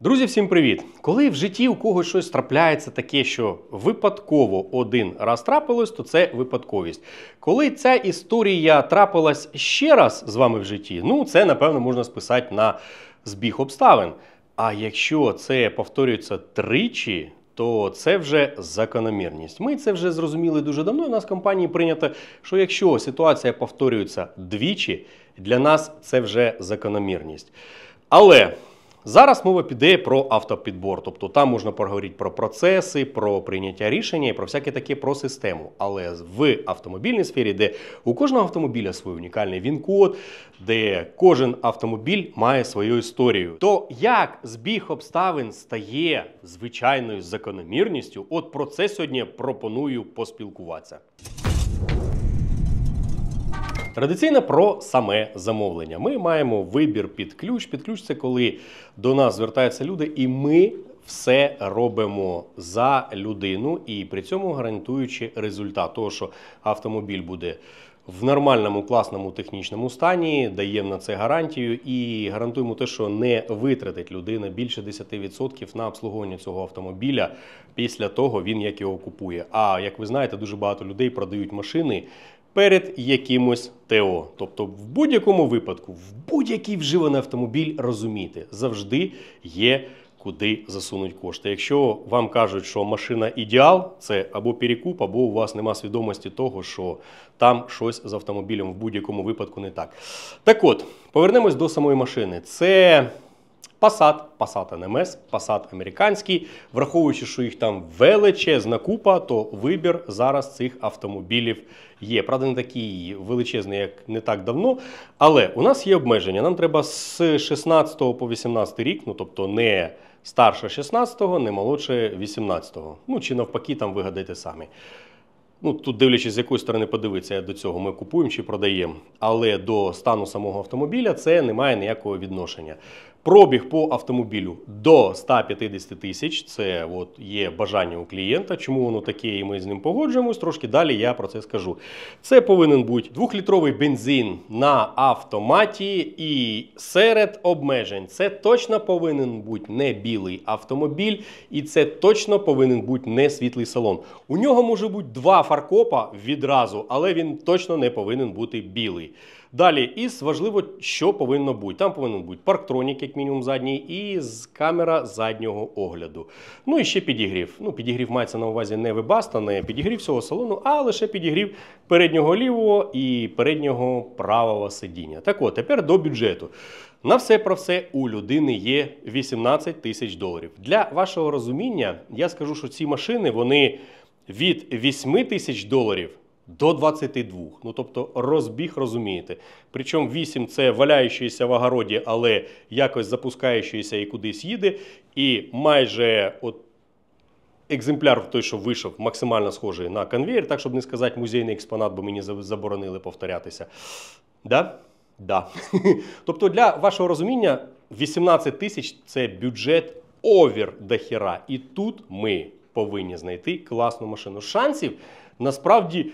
Друзі, всім привіт! Коли в житті у когось щось трапляється таке, що випадково один раз трапилось, то це випадковість. Коли ця історія трапилась ще раз з вами в житті, ну це, напевно, можна списати на збіг обставин. А якщо це повторюється тричі, то це вже закономірність. Ми це вже зрозуміли дуже давно, і в нас в компанії прийнято, що якщо ситуація повторюється двічі, для нас це вже закономірність. Але зараз мова піде про автопідбор, тобто там можна поговорити про процеси, про прийняття рішення і про всяке таке, про систему. Але в автомобільній сфері, де у кожного автомобіля свій унікальний ВІН-код, де кожен автомобіль має свою історію, то як збіг обставин стає звичайною закономірністю? От про це сьогодні пропоную поспілкуватися. Традиційно про саме замовлення. Ми маємо вибір під ключ. Під ключ – це коли до нас звертаються люди, і ми все робимо за людину, і при цьому гарантуючи результат того, що автомобіль буде в нормальному, класному технічному стані, даємо на це гарантію і гарантуємо те, що не витратить людина більше 10% на обслуговування цього автомобіля після того, як його купує. А як ви знаєте, дуже багато людей продають машини перед якимось ТО. Тобто в будь-якому випадку, в будь-який вживаний автомобіль, розумійте, завжди є куди засунуть кошти. Якщо вам кажуть, що машина ідеал, це або перекуп, або у вас нема свідомості того, що там щось з автомобілем в будь-якому випадку не так. Так от, повернемось до самої машини. Це Passat NMS, Passat американський. Враховуючи, що їх там величезна купа, то вибір зараз цих автомобілів є. Правда, не такий величезний, як не так давно, але у нас є обмеження. Нам треба з 16 по 18 рік, ну тобто не старше 16-го, не молодше 18-го. Ну чи навпаки, там вигадайте самі. Ну, тут дивлячись, з якої сторони подивитися, до цього ми купуємо чи продаємо. Але до стану самого автомобіля це не має ніякого відношення. Пробіг по автомобілю до 150 тисяч – це от є бажання у клієнта, чому воно таке, і ми з ним погоджуємось. Трошки далі я про це скажу. Це повинен бути 2-літровий бензин на автоматі і серед обмежень. Це точно повинен бути не білий автомобіль і це точно повинен бути не світлий салон. У нього може бути два фаркопа відразу, але він точно не повинен бути білий. Далі, із важливо, що повинно бути. Там повинен бути парктронік, як мінімум задній, і камера заднього огляду. Ну і ще підігрів. Ну, підігрів мається на увазі не вебаста, не підігрів всього салону, а лише підігрів переднього лівого і переднього правого сидіння. Так от, тепер до бюджету. На все про все у людини є 18 тисяч доларів. Для вашого розуміння, я скажу, що ці машини, вони від 8 тисяч доларів до 22. Ну, тобто розбіг, розумієте. Причому 8 – це валяючийся в огороді, але якось запускаючийся і кудись їде. І майже от екземпляр той, що вийшов, максимально схожий на конвейер, так, щоб не сказати музейний експонат, бо мені заборонили повторятися. Да? Да. Тобто для вашого розуміння 18 тисяч – це бюджет овер до хіра. І тут ми повинні знайти класну машину. Шансів насправді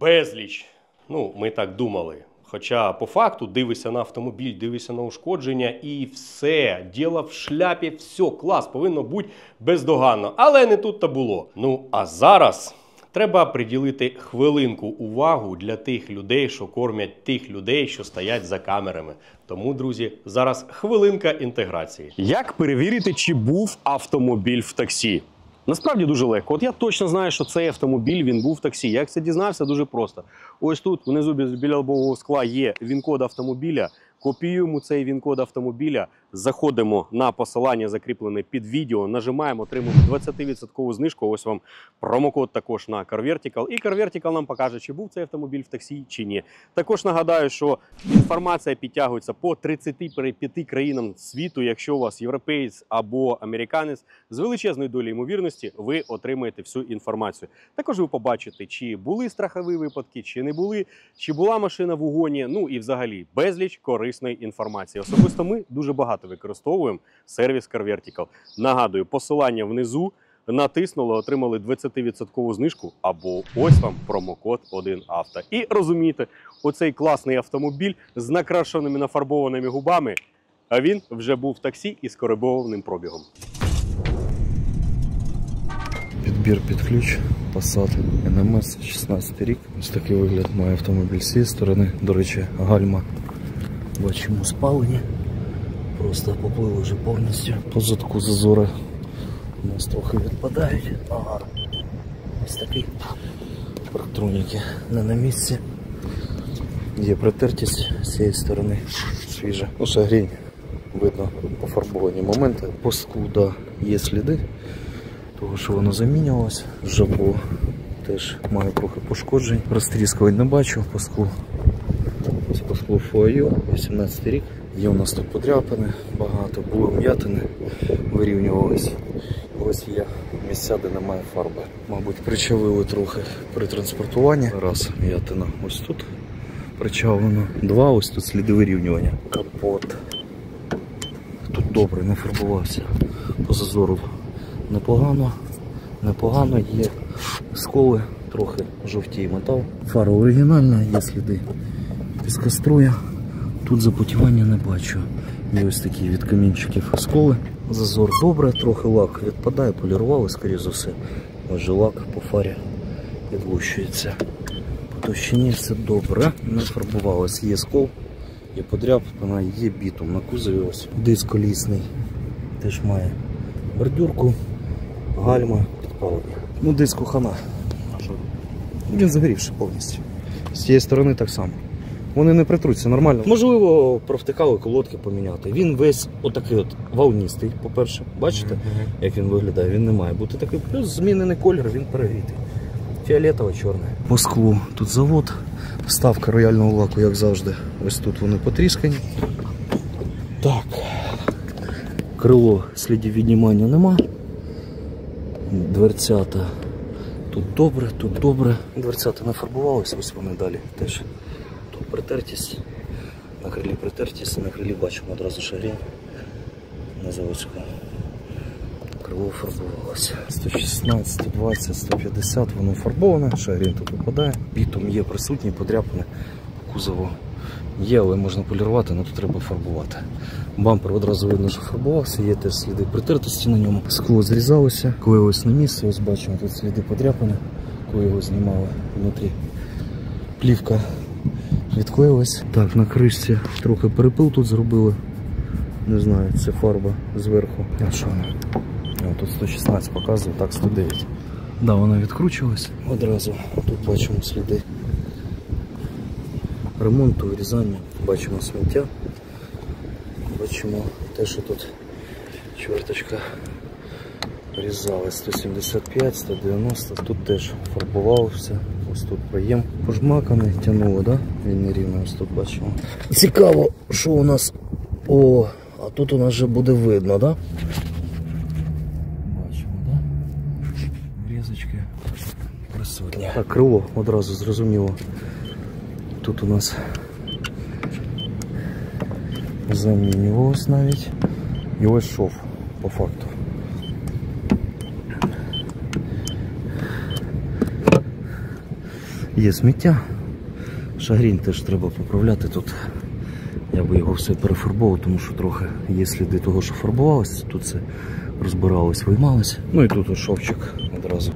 безліч. Ну, ми так думали. Хоча по факту дивися на автомобіль, дивися на ушкодження і все. Діло в шляпі, все, клас, повинно бути бездоганно. Але не тут-то було. Ну, а зараз треба приділити хвилинку увагу для тих людей, що кормять тих людей, що стоять за камерами. Тому, друзі, зараз хвилинка інтеграції. Як перевірити, чи був автомобіль в таксі? Насправді дуже легко. От я точно знаю, що цей автомобіль, він був в таксі. Як це дізнався? Дуже просто. Ось тут внизу біля лобового скла є ВІН-код автомобіля. Копіюємо цей ВІН-код автомобіля, заходимо на посилання, закріплене під відео, нажимаємо, отримуємо 20% знижку. Ось вам промокод також на CarVertical. І CarVertical нам покаже, чи був цей автомобіль в таксі, чи ні. Також нагадаю, що інформація підтягується по 35 країнам світу. Якщо у вас європейець або американець, з величезною долею ймовірності ви отримаєте всю інформацію. Також ви побачите, чи були страхові випадки, чи не були, чи була машина в угоні, ну і взагалі безліч корисної інформації. Особисто ми дуже багато використовуємо сервіс CarVertical. Нагадую, посилання внизу, натиснули, отримали 20% знижку, або ось вам промокод 1-AUTO. І розумієте, оцей класний автомобіль з накрашеними, нафарбованими губами А він вже був в таксі із коригованим пробігом. Підбір під ключ, Passat NMS, 16 рік. Ось такий вигляд має автомобіль з цієї сторони. До речі, гальма, бачимо, спалені. Просто поплили вже повністю. По задку зазори у нас трохи відпадають. Ага. Ось такі парктроніки не на місці. Є притертість з цієї сторони, свіжа. Ну, ще грінь, видно, пофарбовані моменти. По склу, да, є сліди того, що воно замінювалося. Жабо теж має трохи пошкоджень. Розтріскувань не бачу по склу. Ось по склу ФОЮ, 18 рік. Є у нас тут подряпини, багато були м'ятини, вирівнювалися. Ось є місця, де немає фарби. Мабуть, причавили трохи при транспортуванні. Раз, м'ятина ось тут причавлена. Два, ось тут сліди вирівнювання. Капот. Тут добре, не фарбувався. По зазору непогано. Непогано, є сколи, трохи жовтій метал. Фара оригінальна, є сліди піскоструя. Тут запотівання не бачу. Є ось такі від камінчиків осколи. Зазор добре, трохи лак відпадає, полірували, скоріше за все. Отже, лак по фарі відлущується. По товщині все добре, не фарбувалось. Є скол, є подряпина, є бітум на кузові. Ось диск колісний теж має бордюрку, гальма, підпалення. Ну, диску хана. Він загорівши повністю. З цієї сторони так само. Вони не притруться, нормально. Можливо, провтикали колодки поміняти. Він весь отакий от волністий, по-перше. Бачите, як він виглядає? Він не має бути такий. Плюс змінений колір, він перегрітий. Фіолетово-чорний. По склу тут завод. Вставка рояльного лаку, як завжди. Ось тут вони потріскані. Так. Крило слідів віднімання нема. Дверцята. Тут добре, тут добре. Дверцята не фарбувалися, ось вони далі теж. Тут притертість, на крилі притертість, на крилі бачимо одразу шарі на заводську. Крило фарбувалося. 116, 120, 150, воно фарбоване, шарі тут випадає. Бітум є присутній, подряпане кузово є, але можна полірувати, але тут треба фарбувати. Бампер одразу видно, що фарбувався, є теж сліди притертості на ньому. Скло зрізалося, клеїлось на місце, ось бачимо, тут сліди подряпане, коли його знімали внутрі. Плівка відклеїлась. Так, на кришці трохи перепил тут зробили. Не знаю, це фарба зверху. А що вона? Тут 116 показує, так 109. Так, да, вона відкручувалась. Одразу тут бачимо сліди ремонту, вирізання. Бачимо сміття. Бачимо те, що тут чверточка різалась. 175, 190. Тут теж фарбувалося. Ось тут проєм пожмаканий, тянуло, да? Він нерівний, ось тут бачимо. Цікаво, що у нас... О, а тут у нас вже буде видно, да? Бачимо, да? Різочки присутні. Так, крило одразу зрозуміло. Тут у нас замінювалось навіть. І ось шов, по факту. Є сміття, шагрінь теж треба поправляти тут. Я би його все перефарбував, тому що трохи є сліди того, що фарбувалося. Тут це розбиралось, виймалось. Ну і тут ось шовчик одразу.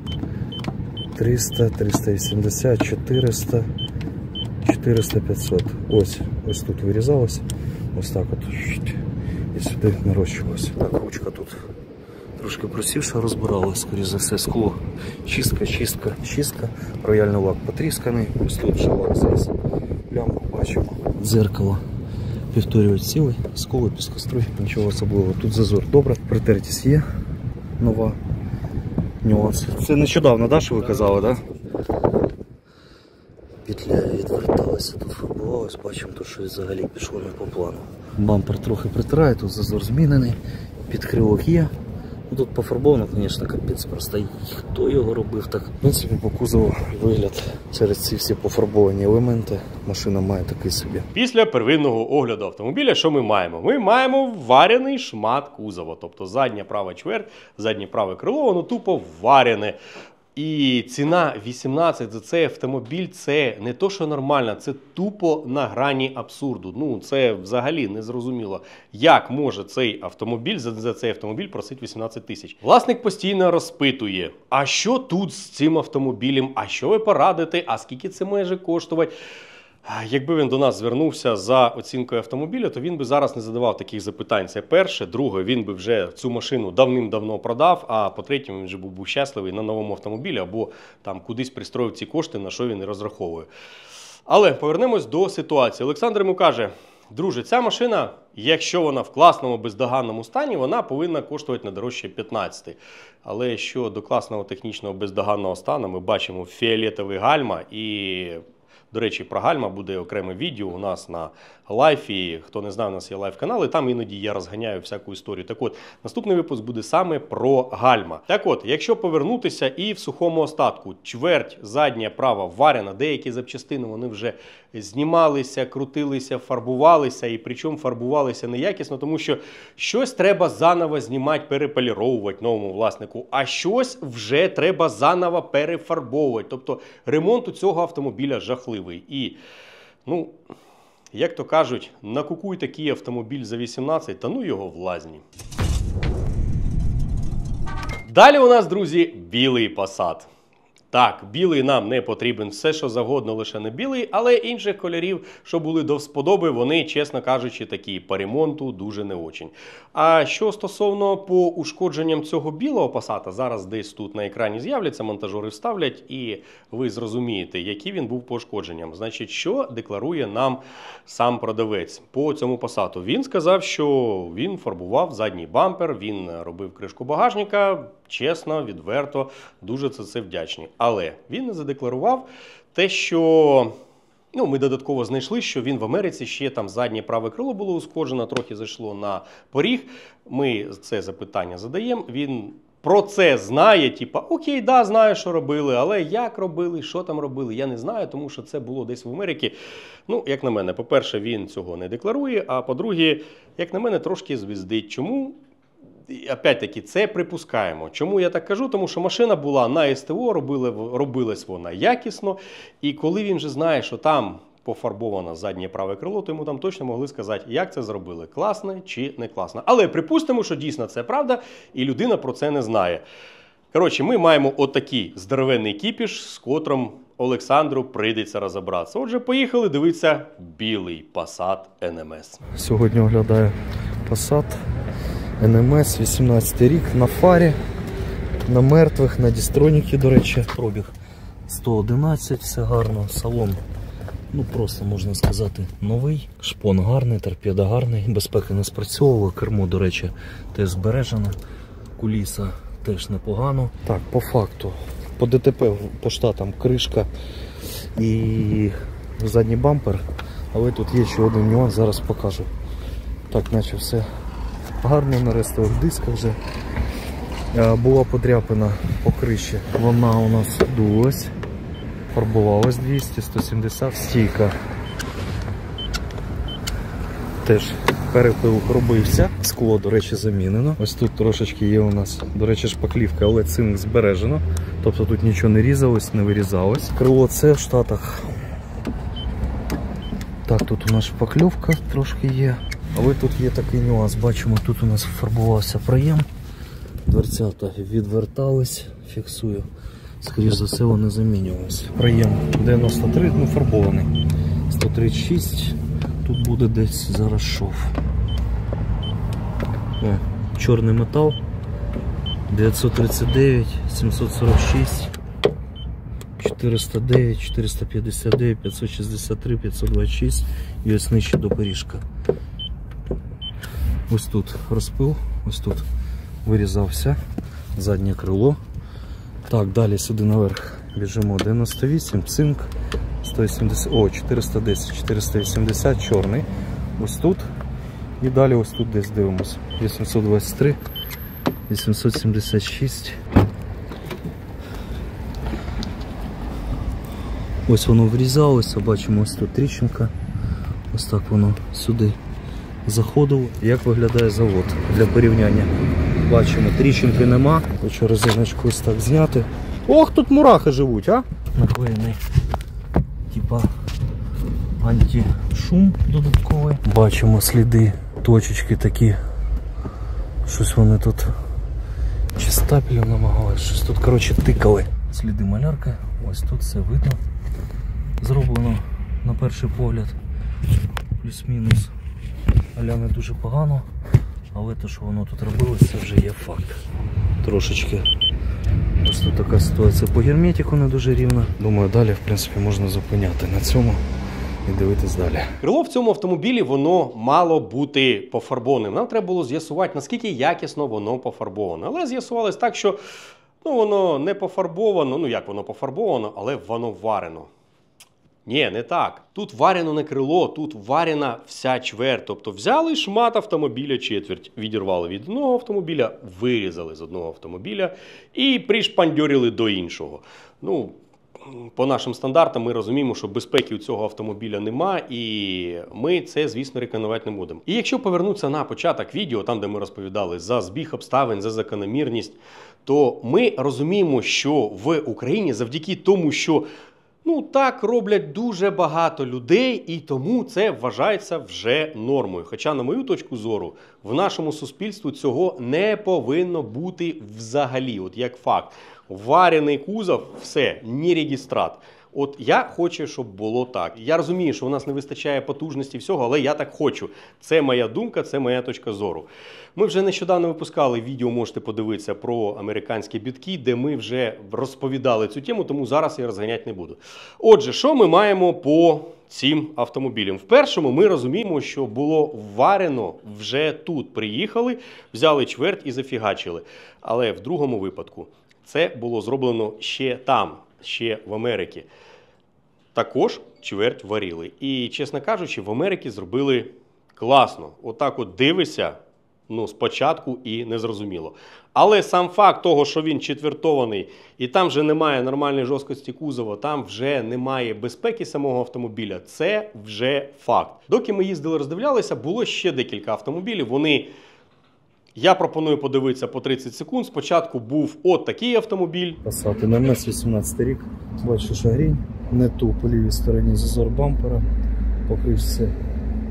300, 380, 400, 400, 500. Ось тут вирізалось. Ось так от. І сюди нарощувалось. Так, ручка тут трошки просівша, розбиралась, скоріше за все, скло. Чистка, чистка, чистка. Рояльний лак потрісканий. Ось тут вже лак зріз. Плямку бачимо. Дзеркало повторюють цілий. Сколи, піскоструй, нічого особливого. Тут зазор добре. Притертість є. Нова. Нюанс. Це нещодавно, да, що ви казали, да? Петля відверталася, тут фарбувалась. Бачимо, то, що взагалі пішло не по плану. Бампер трохи притирає, тут зазор змінений. Підкрилок є. Тут пофарбовано, звісно, капець просто. Хто його робив так? В принципі, по кузову вигляд через ці всі пофарбовані елементи. Машина має такий собі. Після первинного огляду автомобіля, що ми маємо? Ми маємо варений шмат кузова. Тобто задня права чверть, заднє праве крило, воно тупо варене. І ціна 18 за цей автомобіль – це не то, що нормально, це тупо на грані абсурду. Ну, це взагалі незрозуміло, як може цей автомобіль, за цей автомобіль просить 18 тисяч. Власник постійно розпитує, а що тут з цим автомобілем, а що ви порадите, а скільки це може коштувати? Якби він до нас звернувся за оцінкою автомобіля, то він би зараз не задавав таких запитань. Це перше. Друге, він би вже цю машину давним-давно продав, а по-третє, він вже був щасливий на новому автомобілі або там кудись пристроїв ці кошти, на що він і розраховує. Але повернемось до ситуації. Олександр йому каже: друже, ця машина, якщо вона в класному, бездоганному стані, вона повинна коштувати не дорожче 15. Але щодо класного, технічного, бездоганного стану, ми бачимо фіолетовий гальма і... До речі, про гальма буде окреме відео у нас на лайфі. Хто не знає, у нас є лайф-канал, і там іноді я розганяю всяку історію. Так от, наступний випуск буде саме про гальма. Так от, якщо повернутися і в сухому остатку, чверть задня права варена, деякі запчастини вони вже знімалися, крутилися, фарбувалися, і причому фарбувалися неякісно, тому що щось треба заново знімати, переполіровувати новому власнику, а щось вже треба заново перефарбовувати. Тобто ремонт у цього автомобіля жахливий. І, ну, як то кажуть, накукуй такий автомобіль за 18, та ну його в лазні. Далі у нас, друзі, білий Passat. Так, білий нам не потрібен, все, що завгодно, лише не білий, але інших кольорів, що були до вподоби, вони, чесно кажучи, такі по ремонту дуже не очень. А що стосовно по ушкодженням цього білого Passat, зараз десь тут на екрані з'являться, монтажери вставлять, і ви зрозумієте, який він був по ушкодженням. Значить, що декларує нам сам продавець по цьому Passat? Він сказав, що він фарбував задній бампер, він робив кришку багажника. Чесно, відверто, дуже за це вдячні. Але він не задекларував те, що... Ну, ми додатково знайшли, що він в Америці ще там заднє праве крило було ушкоджено, трохи зайшло на поріг. Ми це запитання задаємо. Він про це знає, типа, окей, да, знаю, що робили, але як робили, що там робили, я не знаю, тому що це було десь в Америці. Ну, як на мене, по-перше, він цього не декларує, а по-друге, як на мене, трошки звіздить. Чому? Опять-таки, це припускаємо. Чому я так кажу? Тому що машина була на СТО, робилась вона якісно. І коли він вже знає, що там пофарбовано заднє праве крило, то йому там точно могли сказати, як це зробили, класно чи не класно. Але припустимо, що дійсно це правда, і людина про це не знає. Коротше, ми маємо отакий здоровенний кіпіш, з котрим Олександру прийдеться розібратися. Отже, поїхали дивитися білий Passat NMS. Сьогодні оглядаю Passat NMS, 18 рік, на фарі, на мертвих, на дістроніки, до речі. Пробіг 111, все гарно, салон, ну просто, можна сказати, новий. Шпон гарний, торпеда гарний, безпека не спрацьовувала, кермо, до речі, теж збережено, куліса теж непогано. Так, по факту, по ДТП, по штатам кришка і задній бампер, але тут є ще один нюанс, зараз покажу. Так, наче все... Гарно на рестових дисках вже була подряпина по криші. Вона у нас дулась, фарбувалась 200, 170, стійка. Теж перепил робився, скло, до речі, замінено. Ось тут трошечки є у нас, до речі, шпаклівка, але цинк збережено. Тобто тут нічого не різалось, не вирізалось. Крило це в Штатах. Так, тут у нас шпаклівка трошки є. Але тут є такий нюанс, бачимо, тут у нас фарбувався проєм, дверцята відвертались, фіксую, скоріш за все вони замінювалися. Проєм 93, ну фарбований, 136, тут буде десь зараз шов. О, чорний метал, 939, 746, 409, 459, 563, 526 і ось нижче до поріжка. Ось тут розпил, ось тут вирізався заднє крило. Так, далі сюди наверх біжимо 98, цинк, 170, о, 410, 480, чорний, ось тут. І далі ось тут десь дивимось, 823, 876. Ось воно врізалося, бачимо, ось тут тріщинка, ось так воно сюди заходило. Як виглядає завод для порівняння? Бачимо, тріщинки нема. Хочу резиночку ось так зняти, Ох, тут мурахи живуть, а? Наклеєний, типа, антишум додатковий. Бачимо сліди, точечки такі. Щось вони тут чи стапелем намагалися, щось тут, коротше, тикали. Сліди малярки, ось тут все видно. Зроблено на перший погляд плюс-мінус, але не дуже погано, але те, що воно тут робилось, це вже є факт. Трошечки ось тут така ситуація по герметику не дуже рівна. Думаю, далі, в принципі, можна зупиняти на цьому і дивитись далі. Крило в цьому автомобілі, воно мало бути пофарбованим. Нам треба було з'ясувати, наскільки якісно воно пофарбовано. Але з'ясувалось так, що ну, воно не пофарбовано, ну як воно пофарбовано, але воно варено. Ні, не так. Тут варено не крило, тут варена вся чверть. Тобто взяли шмат автомобіля четверть, відірвали від одного автомобіля, вирізали з одного автомобіля і пришпандьорили до іншого. Ну, по нашим стандартам ми розуміємо, що безпеки у цього автомобіля нема, і ми це, звісно, рекомендувати не будемо. І якщо повернутися на початок відео, там, де ми розповідали за збіг обставин, за закономірність, то ми розуміємо, що в Україні завдяки тому, що ну, так роблять дуже багато людей, і тому це вважається вже нормою. Хоча, на мою точку зору, в нашому суспільстві цього не повинно бути взагалі, от як факт. Варений кузов, все, не регістрат. От я хочу, щоб було так. Я розумію, що у нас не вистачає потужності всього, але я так хочу. Це моя думка, це моя точка зору. Ми вже нещодавно випускали відео, можете подивитися, про американські бітки, де ми вже розповідали цю тему, тому зараз я розганяти не буду. Отже, що ми маємо по цим автомобілям? В першому ми розуміємо, що було варено вже тут. Приїхали, взяли чверть і зафігачили. Але в другому випадку це було зроблено ще там, ще в Америці. Також чверть варили. І, чесно кажучи, в Америці зробили класно. Отак от дивися, ну, спочатку і незрозуміло. Але сам факт того, що він четвертований, і там вже немає нормальної жорсткості кузова, там вже немає безпеки самого автомобіля, це вже факт. Доки ми їздили, роздивлялися, було ще декілька автомобілів, вони... Я пропоную подивитися по 30 секунд. Спочатку був от такий автомобіль. Passat NMS, 18 рік. Бачу, що грінь не ту. По лівій стороні зазор бампера. По кришці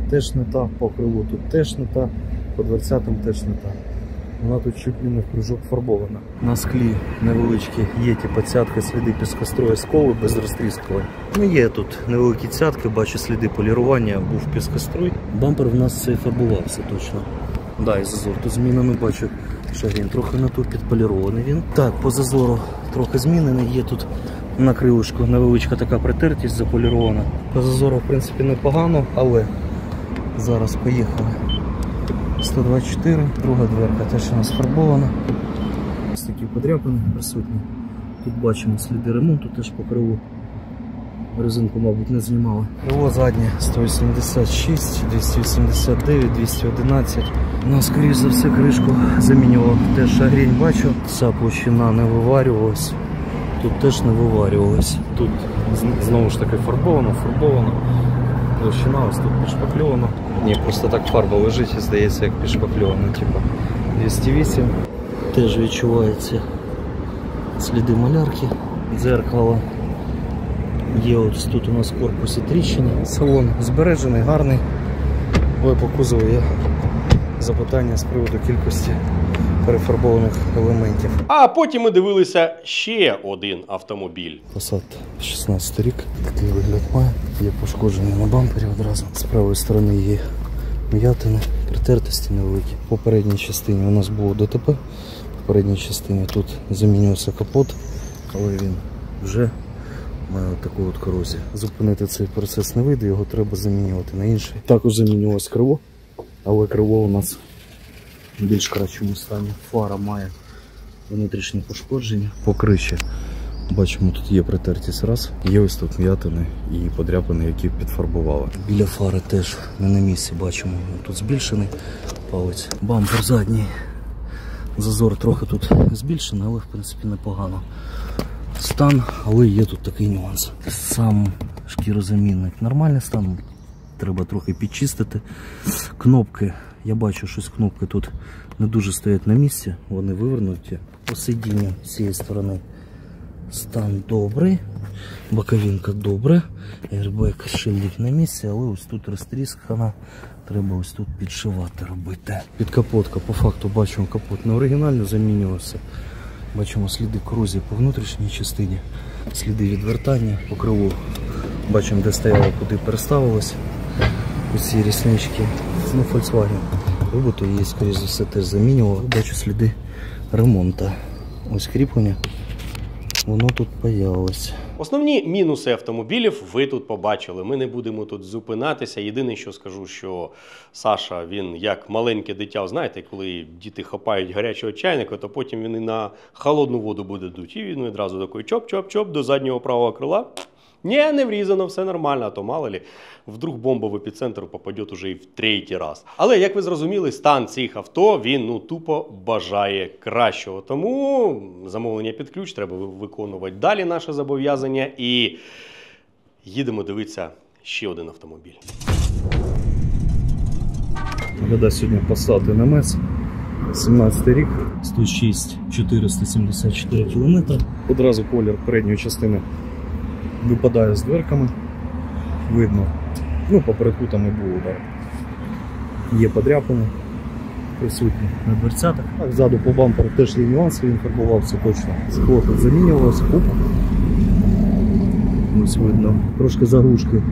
теж не та. По крилу тут теж не та. По дверцятам теж не та. Вона тут чуть не в кружок фарбована. На склі невеличкі є типу цятки, сліди піскострою, сколи без розтріскування. Ну є тут невеликі цятки, бачу сліди полірування, був піскострой. Бампер в нас цей фарбувався точно. Да, і зазор тут змінами, бачу, що він трохи на ту підполірований він. Так, по зазору трохи змінений, є тут на крилишку невеличка така притертість заполірована. По зазору, в принципі, непогано, але зараз поїхали. 124, друга дверка теж у нас фарбована. Ось такі подряпини присутні. Тут бачимо сліди ремонту, теж по крилу. Резинку, мабуть, не знімали. Крило заднє 186, 289, 211. Ну, скоріш за все, кришку замінював. Теж агрінь бачу. Ця площина не виварювалась. Тут теж не виварювалась. Тут знову ж таки фарбовано, фарбовано. Площина ось тут підшпакльована. Ні, просто так фарба лежить і здається, як підшпакльована. Типа 208. Теж відчуваються сліди малярки. Дзеркало. Є ось тут у нас в корпусі тріщини. Салон збережений, гарний. Але по кузову є запитання з приводу кількості перефарбованих елементів. А потім ми дивилися ще один автомобіль. Passat 16 рік. Такий вигляд має. Є пошкодження на бампері одразу. З правої сторони є м'ятини, притертості невеликі. В попередній частині у нас було ДТП. В попередній частині тут замінювався капот, але він вже має таку от корозію. Зупинити цей процес не вийде, його треба замінювати на інший. Також замінювалось крило, але крило у нас в більш кращому стані. Фара має внутрішні пошкодження. По криші бачимо, тут є притертість раз. Є ось тут м'ятини і подряпини, які підфарбували. Біля фари теж не на місці, бачимо, тут збільшений палець. Бампер задній. Зазор трохи тут збільшений, але в принципі непогано. Стан, але є тут такий нюанс. Сам шкірозамінник нормальний стан, треба трохи підчистити. Кнопки, я бачу, що кнопки тут не дуже стоять на місці, вони вивернуті. По сидінню з цієї сторони Стан добрий, боковинка добра, airbag шильник на місці, але ось тут розтріскана, треба ось тут підшивати робити. Підкапотка, по факту бачимо, капот не оригінально замінювався. Бачимо сліди корозії по внутрішній частині, сліди відвертання по крилу. Бачимо, де стояло, куди переставилось. Оці ріснички, ну, Volkswagen. Роботу її, скоріш за все, теж замінював. Бачу сліди ремонту. Ось кріплення, воно тут появилось. Основні мінуси автомобілів ви тут побачили. Ми не будемо тут зупинатися. Єдине, що скажу, що Саша, він як маленьке дитя, знаєте, коли діти хапають гарячого чайника, то потім він і на холодну воду буде дуть. І він одразу такий чоп-чоп-чоп до заднього правого крила. Ні, не врізано, все нормально, а то мало лі, вдруг бомба в епіцентр попадет уже і в третій раз. Але, як ви зрозуміли, стан цих авто, він, ну, тупо бажає кращого. Тому замовлення під ключ, треба виконувати далі наше зобов'язання і їдемо дивитися ще один автомобіль. Нагадай, сьогодні Passat NMS, 17 рік, 106 474 км. Одразу колір передньої частини випадає з дверками, видно, ну, попередку там і був удар. Є подряпини присутні на дверцятах. Так, ззаду по бамперу теж є нюанси, він фарбувався точно. Скло тут замінювалося, куб. Ось видно, трошки заглушки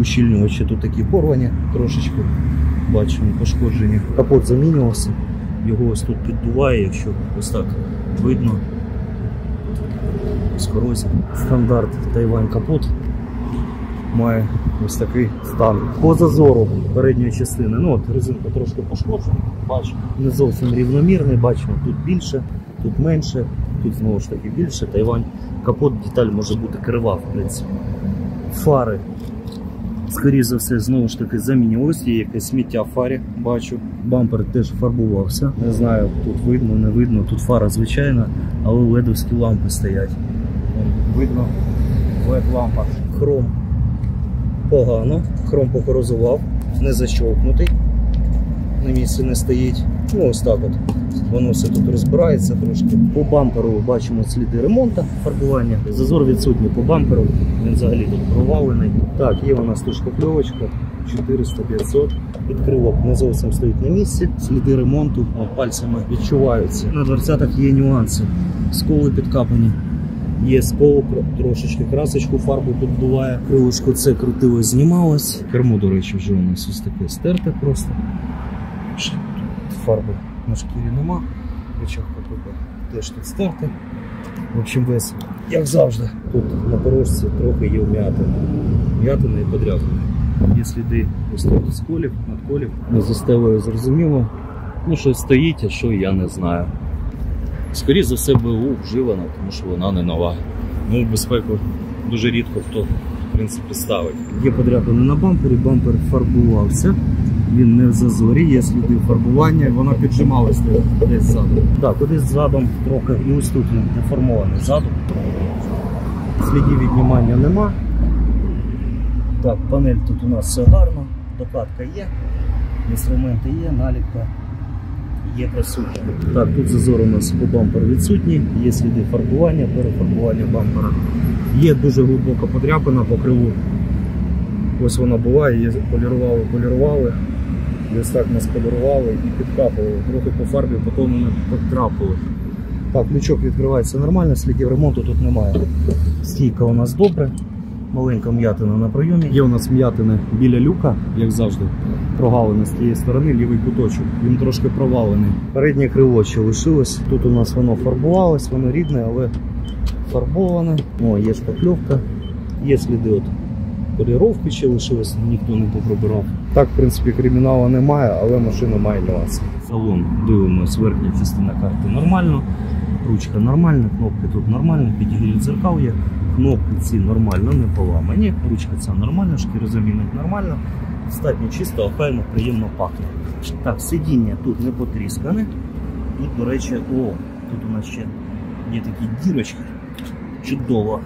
ущільнювачі тут такі порвані, трошечки, бачимо, пошкоджені. Капот замінювався, його ось тут піддуває, якщо ось так видно. Корозія. Стандарт Тайвань капот має ось такий стан. По зазору передньої частини, ну от резинка трошки пошкоджена, бачимо, не зовсім рівномірний, бачимо, тут більше, тут менше, тут знову ж таки більше. Тайвань капот, деталь може бути крива, в принципі. Фари, скоріше за все, знову ж таки замінювалися, є якесь сміття в фарі, бачу. Бампер теж фарбувався, не знаю, тут видно, не видно, тут фара звичайна, але ледовські лампи стоять. Видно, LED-лампа. Хром погано, хром покорозував, не защовкнутий, на місці не стоїть. Ну ось так от, воно все тут розбирається трошки. По бамперу бачимо сліди ремонту, фарбування. Зазор відсутній по бамперу, він взагалі тут провалений. Так, є у нас тут шпакльовочка 400-500, відкрилок не зовсім стоїть на місці. Сліди ремонту пальцями відчуваються. На дверцятах є нюанси, сколи підкапані. Є скол, трошечки красочку, фарбу піддуває. Крилишко це крутило, знімалось. Кермо, до речі, вже у нас ось таке стерте просто. Фарби на шкірі нема. Речах покупає теж тут стерте. В общем, весело. Як завжди. Тут на порожці трохи є вм'ятина. Вм'ятина і подряпина. Є сліди ось тут сколів, надколів. За стелею зрозуміло. Ну, що стоїть, а що я не знаю. Скоріше за все, БУ вживана, тому що вона не нова. Ну, безпеку дуже рідко хто, в принципі, ставить. Є подряпини на бампері, бампер фарбувався, він не в зазорі, є сліди фарбування, вона піджималася десь ззаду. Так, кудись задом трохи і ось тут він деформований ззаду. Слідів віднімання нема. Так, панель тут у нас все гарно, докладка є, інструменти є, наліпка є присутня. Так, тут зазор у нас по бамперу відсутній, є сліди фарбування, перефарбування бампера. Є дуже глибока подряпина по крилу. Ось вона буває, її полірували, десь так нас полірували і підкапали. Трохи по фарбі потім не потрапили. Так, ключок відкривається нормально, слідів ремонту тут немає. Стійка у нас добре, маленька м'ятина на прийомі. Є у нас м'ятини біля люка, як завжди. Прогалина з тієї сторони, лівий куточок, він трошки провалений. Переднє крило ще лишилось, тут у нас воно фарбувалось, воно рідне, але фарбоване. О, є шпакльовка, є сліди от поліровки ще лишилось, ніхто не попробирав. Так, в принципі, криміналу немає, але машина має нюанси. Салон, дивимось, верхня частина карти нормально, ручка нормальна, кнопки тут нормальні, підігрів дзеркал є, кнопки ці нормально, не поламані, ручка ця нормальна, шкірозамінник нормально. Достатньо чисто, охайно, приємно пахне. Так, сидіння тут не потріскане. Тут, до речі, о, тут у нас ще є такі дірочки. Чудово.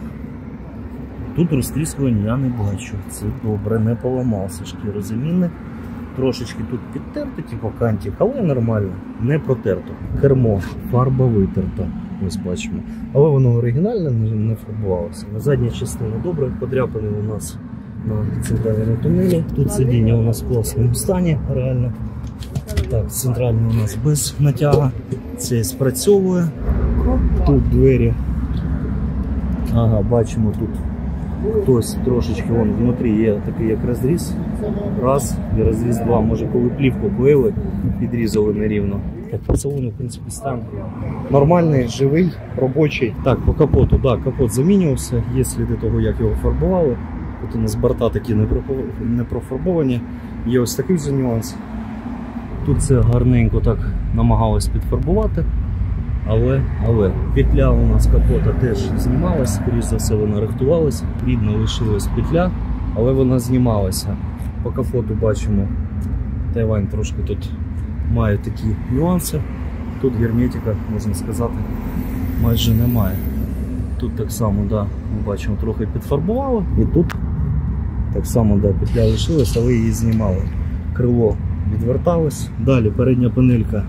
Тут розтріскування я не бачу. Це добре, не поламався шкірозамінник. Трошечки тут підтерто, типу кантик, але нормально, не протерто. Кермо, фарба витерта. ось бачимо. Але воно оригінальне, не фарбувалося. Задня частина добре, подряпані у нас на центральному тунелі. Тут сидіння у нас в класному стані, реально. Так, центральний у нас без натяга. Це спрацьовує. Тут двері. Ага, бачимо тут. Хтось трошечки, вон, внутрі є такий як розріз, раз, і розріз два, може коли плівку клеїли, підрізали нерівно. Так, по салону, в принципі, стан нормальний, живий, робочий. Так, по капоту, да, капот замінювався, є сліди того, як його фарбували. Тут у нас борта такі не профарбовані, є ось такий за нюанс. Тут це гарненько так намагалось підфарбувати. Але петля у нас капота теж знімалась, скоріш за все вона рихтувалась, рідно лишилась петля, але вона знімалася. По капоту бачимо, Тайвань трошки тут має такі нюанси, тут герметика, можна сказати, майже немає. Тут так само, да, ми бачимо, трохи підфарбувало, і тут так само, да, петля лишилась, але її знімали. Крило відверталось, далі передня панелька.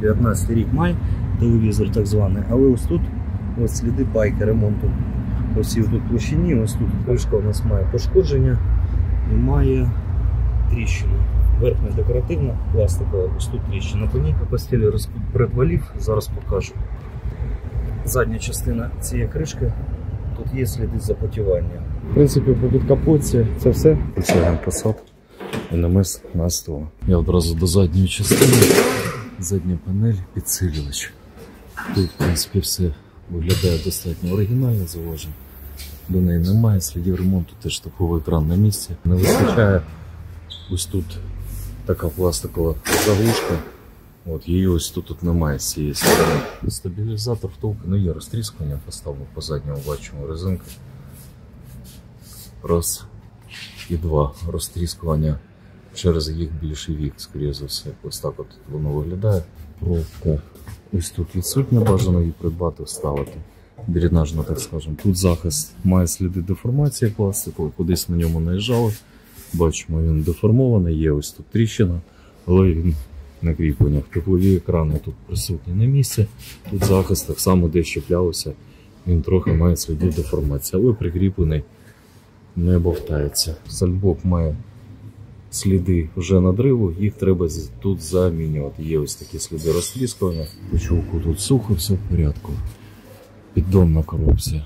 19 рік май, телевізор так званий, але ось тут ось сліди пайки ремонту. Ось і тут площині, ось тут кришка у нас має пошкодження і має тріщину. Верхня декоративна, пластикова, ось тут тріщина. По постелі передвалів, зараз покажу. Задня частина цієї кришки, тут є сліди запотівання. В принципі, по підкапотці це все. Volkswagen Passat NMS на 100. Я одразу до задньої частини. Задня панель, підсилювач. Тут, в принципі, все виглядає достатньо оригінально, зауважено. До неї немає, слідів ремонту, теж такого екран на місці. Не вистачає ось тут така пластикова заглушка. От, її ось тут немає з цієї сторони. Стабілізатор втулки, ну є розтріскування, поставлю по задньому, бачимо резинки. Раз і два розтріскування. Через їх більший вік, скоріше за все, ось так от воно виглядає. Пробка ось тут відсутня, бажано її придбати, вставити. Дренажна, так скажемо. Тут захист має сліди деформації пластику, кудись на ньому наїжджали. Бачимо, він деформований, є ось тут тріщина, але він на кріпленнях. Теплові екрани тут присутні на місці. Тут захист так само де щеплялося, він трохи має сліди деформації, але прикріплений не бовтається. Сальбок має сліди вже надриву, їх треба тут замінювати. Є ось такі сліди розтріскування. По чулку тут сухо, все в порядку. Піддон на коробці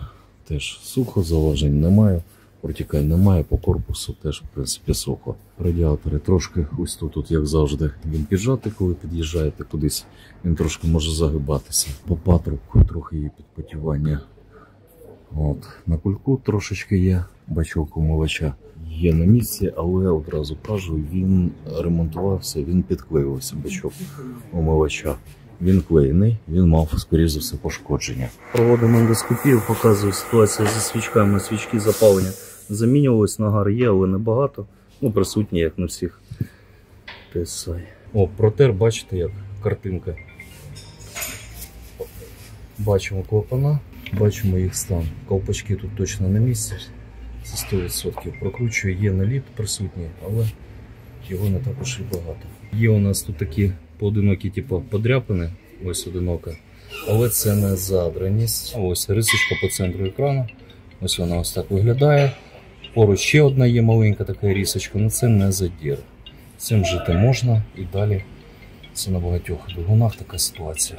теж сухо, зауважень немає, протікань немає, по корпусу теж, в принципі, сухо. Радіатори трошки ось тут, як завжди, він піджатий, коли під'їжджаєте кудись, він трошки може загибатися. По патрубку трохи є підпотівання. От, на кульку трошечки є, бачок умивача є на місці, але одразу кажу, він ремонтувався, він підклеївся, бачок умивача. Він клеєний, він мав, скоріше за все, пошкодження. Проводимо ендоскопію, показую ситуацію зі свічками, свічки запалення замінювалися, нагар є, але небагато, ну присутні, як на всіх ТСА. О, протер, бачите, як картинка. Бачимо клапана. Бачимо їх стан. Колпачки тут точно на місці, це 100% прокручує, є наліт присутній, але його не також і багато. Є у нас тут такі поодинокі типу подряпини, ось одинока, але це не задраність. Ось рисочка по центру екрану, ось вона ось так виглядає. Поруч ще одна є маленька така рисочка, але це не задір. Цим жити можна і далі це на багатьох двигунах така ситуація.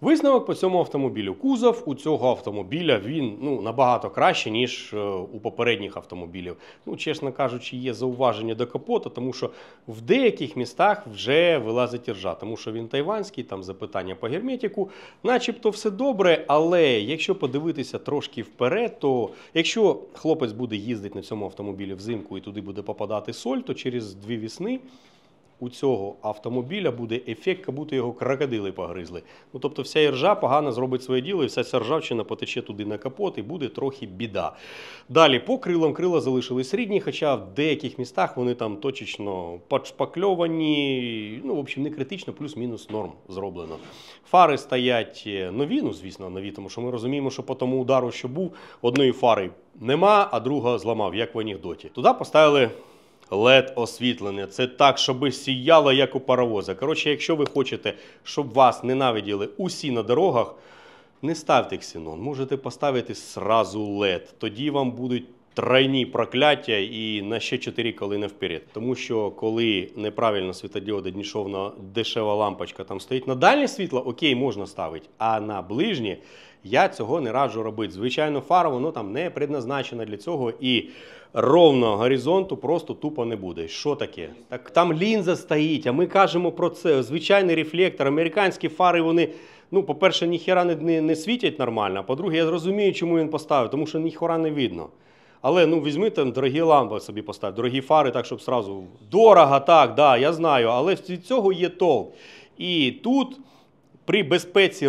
Висновок по цьому автомобілю. Кузов у цього автомобіля, він набагато краще, ніж у попередніх автомобілів. Ну, чесно кажучи, є зауваження до капота, тому що в деяких містах вже вилазить іржа, тому що він тайванський, там запитання по герметику. Начебто все добре, але якщо подивитися трошки вперед, то якщо хлопець буде їздити на цьому автомобілі взимку і туди буде попадати соль, то через 2 весни у цього автомобіля буде ефект, як будто його крокодили погризли. Ну, тобто вся іржа погано зробить своє діло, і вся ця ржавчина потече туди на капот, і буде трохи біда. Далі, по крилам крила залишились рідні, хоча в деяких містах вони там точечно подшпакльовані, ну, в общем, не критично, плюс-мінус норм зроблено. Фари стоять нові, ну, звісно, нові, тому що ми розуміємо, що по тому удару, що був, одної фари нема, а друга зламав, як в анекдоті. Туди поставили LED освітлення. Це так, щоби сіяло, як у паровоза. Коротше, якщо ви хочете, щоб вас ненавиділи усі на дорогах, не ставте ксенон, можете поставити сразу LED. Тоді вам будуть тройні прокляття і на ще 4 коліна вперед. Тому що коли неправильно світодіоди, дешева лампочка там стоїть. На дальнє світло, окей, можна ставити, а на ближнє я цього не раджу робити. Звичайно, фара, воно там не предназначено для цього і ровно горизонту просто тупо не буде. Що таке? Так там лінза стоїть, а ми кажемо про це. Звичайний рефлектор, американські фари, вони, ну, по-перше, ніхера не світять нормально, а по-друге, я розумію, чому він поставив, тому що ніхера не видно. Але, ну, візьми там дорогі лампи собі поставь, дорогі фари, так, щоб сразу... Дорого, так, да, я знаю, але від цього є толк. І тут при безпеці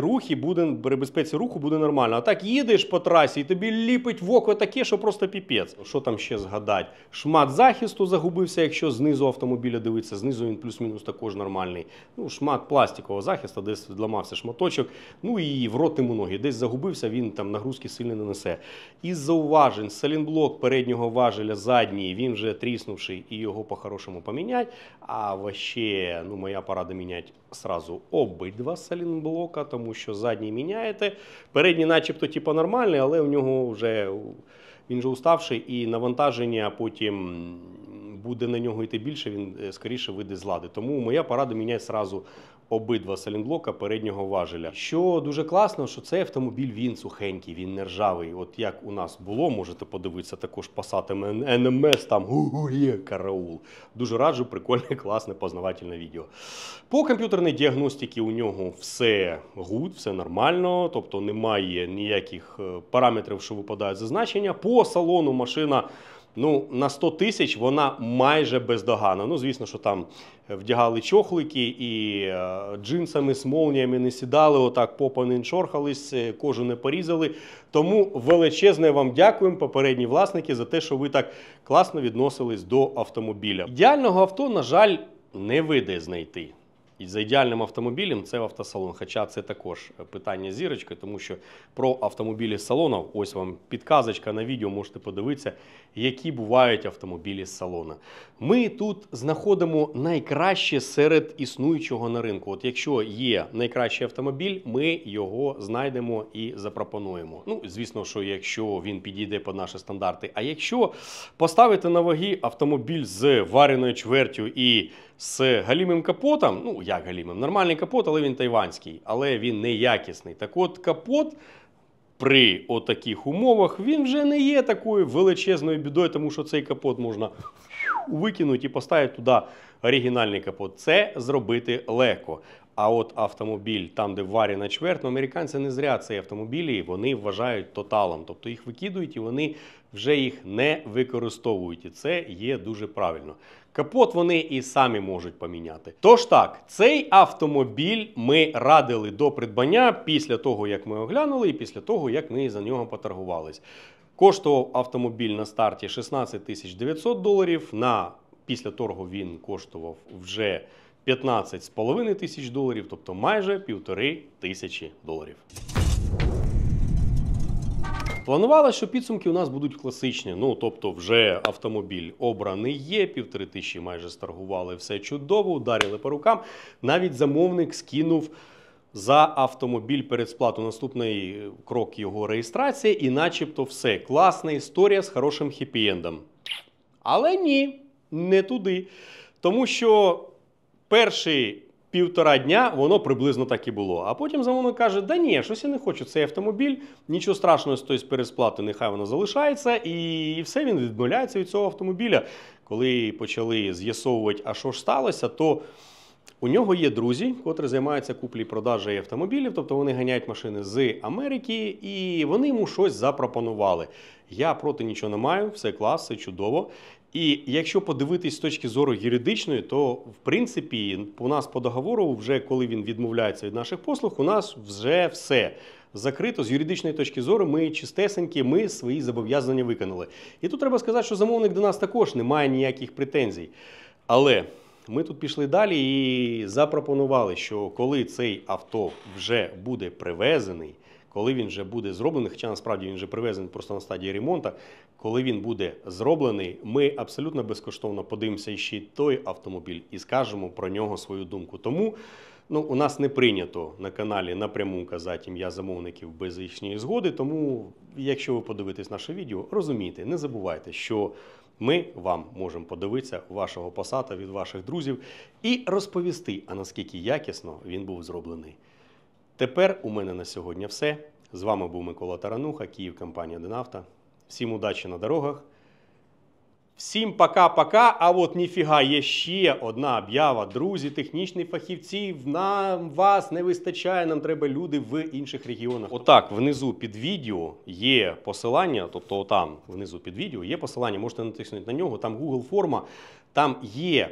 руху буде нормально. А так їдеш по трасі і тобі ліпить в око таке, що просто піпець. Що там ще згадати? Шмат захисту загубився, якщо знизу автомобіля дивитися. Знизу він плюс-мінус також нормальний. Ну, шмат пластикового захисту, десь відламався шматочок. Ну і в рот йому ноги. Десь загубився, він там нагрузки сильно не несе. Із зауважень, салінблок переднього важеля задній, він вже тріснувший і його по-хорошому поміняти. А вообще, ну, моя порада міняти сразу обидва салінблоки. Блока, тому що задній міняєте, передній начебто типу нормальний, але у нього вже, він вже уставший і навантаження потім буде на нього йти більше, він скоріше вийде з лади. Тому моя порада міняє сразу обидва салінблока переднього важеля. Що дуже класно, що цей автомобіль, він сухенький, він не ржавий. От як у нас було, можете подивитися також Passat NMS, там є караул. Дуже раджу, прикольне, класне, познавательне відео. По комп'ютерній діагностиці у нього все good, все нормально, тобто немає ніяких параметрів, що випадають за значення. По салону машина, ну, на 100 тисяч вона майже бездоганна. Ну, звісно, що там вдягали чохлики і джинсами з молніями не сідали, отак попа не шорхались, кожу не порізали. Тому величезне вам дякуємо, попередні власники, за те, що ви так класно відносились до автомобіля. Ідеального авто, на жаль, не вийде знайти. І за ідеальним автомобілем це автосалон, хоча це також питання зірочки, тому що про автомобілі з салонів, ось вам підказочка на відео, можете подивитися, які бувають автомобілі з салона. Ми тут знаходимо найкраще серед існуючого на ринку. От якщо є найкращий автомобіль, ми його знайдемо і запропонуємо. Ну, звісно, що якщо він підійде під наші стандарти, а якщо поставити на ваги автомобіль з вареною чвертю і з галімим капотом, ну, як галімим, нормальний капот, але він тайванський, але він неякісний. Так от, капот при отаких умовах, він вже не є такою величезною бідою, тому що цей капот можна викинути і поставити туди оригінальний капот. Це зробити легко. А от автомобіль, там де варена чверть, ну, американці не зря ці автомобілі, вони вважають тоталом. Тобто їх викидують і вони вже їх не використовують. І це є дуже правильно. Капот вони і самі можуть поміняти. Тож так, цей автомобіль ми радили до придбання після того, як ми оглянули і після того, як ми за нього поторгувались. Коштував автомобіль на старті $16 900, після торгу він коштував вже $15 500, тобто майже $1500. Планувалося, що підсумки у нас будуть класичні, ну, тобто вже автомобіль обраний є, $1500 майже старгували, все чудово, ударили по рукам, навіть замовник скинув за автомобіль передсплату. Наступний крок його реєстрації і начебто все, класна історія з хорошим хеппі-ендом. Але ні, не туди, тому що перші півтора дня воно приблизно так і було. А потім замовник каже, да ні, щось я не хочу цей автомобіль, нічого страшного з пересплатою, нехай воно залишається, і все, він відмовляється від цього автомобіля. Коли почали з'ясовувати, а що ж сталося, то у нього є друзі, котрі займаються куплею-продажею автомобілів, тобто вони ганяють машини з Америки, і вони йому щось запропонували. Я проти нічого не маю, все клас, все чудово. І якщо подивитись з точки зору юридичної, то, в принципі, у нас по договору, вже коли він відмовляється від наших послуг, у нас вже все закрито. З юридичної точки зору ми чистесенькі, ми свої зобов'язання виконали. І тут треба сказати, що замовник до нас також не має ніяких претензій. Але ми тут пішли далі і запропонували, що коли цей авто вже буде привезений, коли він вже буде зроблений, хоча насправді він вже привезений просто на стадії ремонту, коли він буде зроблений, ми абсолютно безкоштовно подивимося ще той автомобіль і скажемо про нього свою думку. Тому у нас не прийнято на каналі напряму казати ім'я замовників без їхньої згоди, тому якщо ви подивитесь наше відео, розумійте, не забувайте, що ми вам можемо подивитися вашого Passat від ваших друзів і розповісти, а наскільки якісно він був зроблений. Тепер у мене на сьогодні все. З вами був Микола Тарануха, Київ, компанія Динафта. Всім удачі на дорогах. Всім пока-пока, а от ніфіга, є ще одна об'ява. Друзі, технічних фахівців, нам вас не вистачає, нам треба люди в інших регіонах. Отак, внизу під відео є посилання, тобто там внизу під відео є посилання, можете натиснути на нього, там Google форма, там є.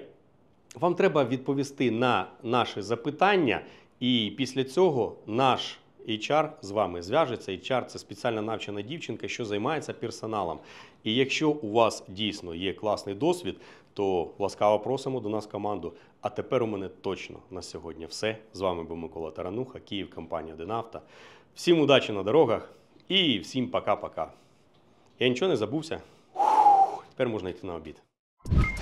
Вам треба відповісти на наші запитання, і після цього наш HR з вами зв'яжеться. HR – це спеціально навчена дівчинка, що займається персоналом. І якщо у вас дійсно є класний досвід, то ласкаво просимо до нас в команду. А тепер у мене точно на сьогодні все. З вами був Микола Тарануха, Київ, компанія Динафта. Всім удачі на дорогах і всім пока-пока. Я нічого не забувся. Тепер можна йти на обід.